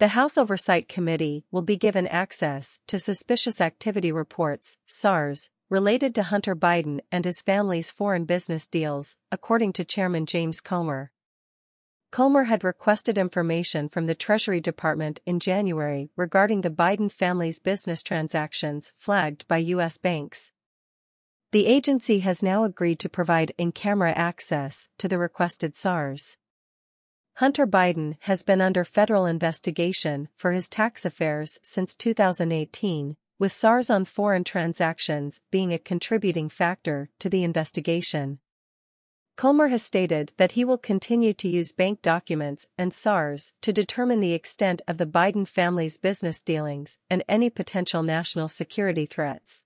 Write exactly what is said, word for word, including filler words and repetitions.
The House Oversight Committee will be given access to suspicious activity reports, SARS, related to Hunter Biden and his family's foreign business deals, according to Chairman James Comer. Comer had requested information from the Treasury Department in January regarding the Biden family's business transactions flagged by U S banks. The agency has now agreed to provide in-camera access to the requested SARS. Hunter Biden has been under federal investigation for his tax affairs since two thousand eighteen, with SARS on foreign transactions being a contributing factor to the investigation. Comer has stated that he will continue to use bank documents and SARS to determine the extent of the Biden family's business dealings and any potential national security threats.